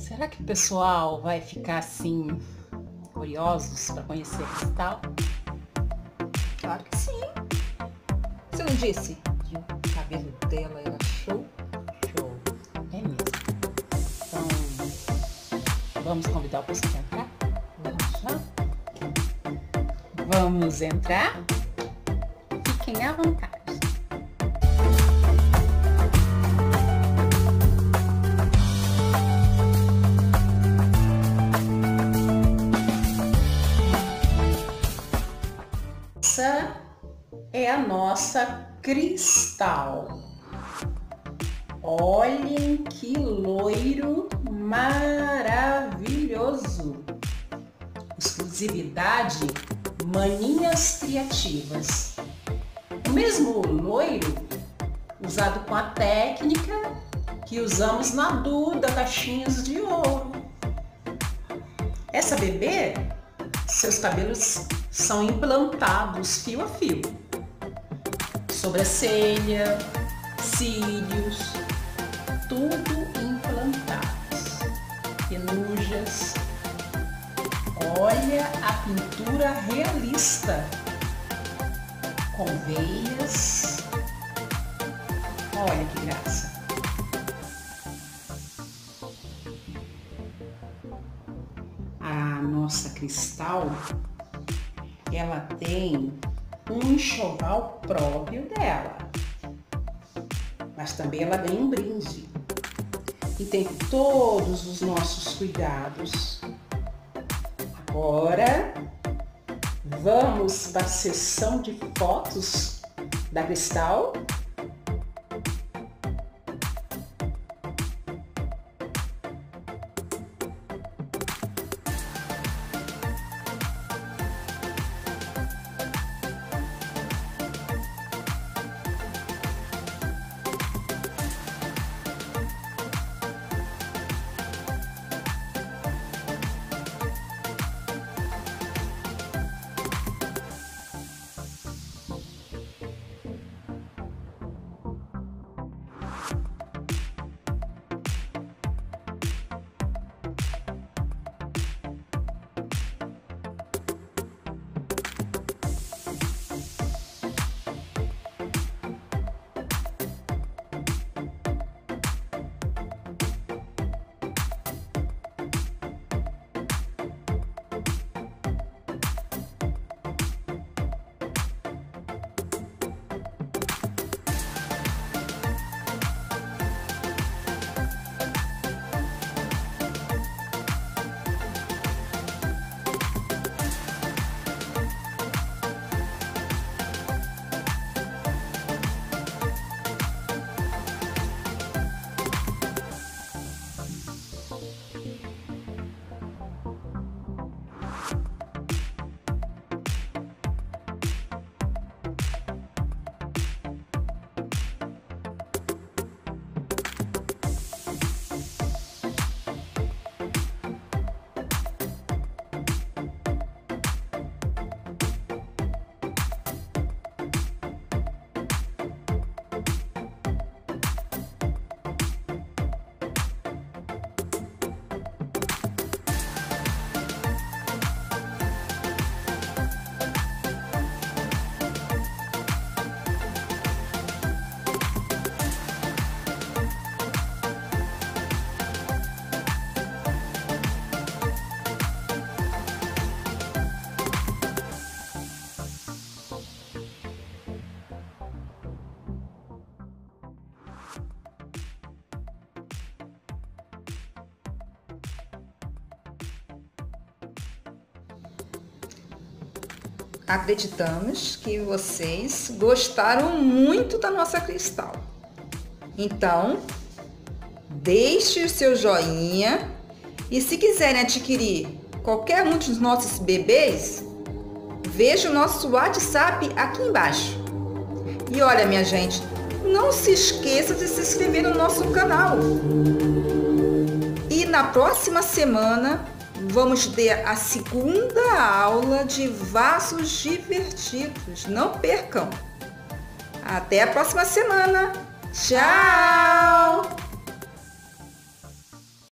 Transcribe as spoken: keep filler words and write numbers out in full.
Será que o pessoal vai ficar assim, curiosos para conhecer a Cristal? Claro que sim! Você não disse que o cabelo dela era show? Show! É mesmo! Então, vamos convidar o pessoal para entrar? Vamos lá? Vamos entrar? Fiquem à vontade! Essa é a nossa Cristal. Olhem que loiro maravilhoso! Exclusividade Maninhas Criativas. O mesmo loiro usado com a técnica que usamos na Duda Caixinhas de Ouro. Essa bebê, seus cabelos são implantados fio a fio, sobrancelha, cílios, tudo implantados, penujas. Olha a pintura realista, com veias, olha que graça! A nossa Cristal, ela tem um enxoval próprio dela, mas também ela ganha um brinde e tem todos os nossos cuidados. Agora vamos para a sessão de fotos da Cristal. Acreditamos que vocês gostaram muito da nossa Cristal. Então, deixe o seu joinha e se quiserem adquirir qualquer um dos nossos bebês, veja o nosso WhatsApp aqui embaixo. E olha, minha gente, não se esqueça de se inscrever no nosso canal. E na próxima semana, vamos ter a segunda aula de vasos divertidos. Não percam! Até a próxima semana! Tchau!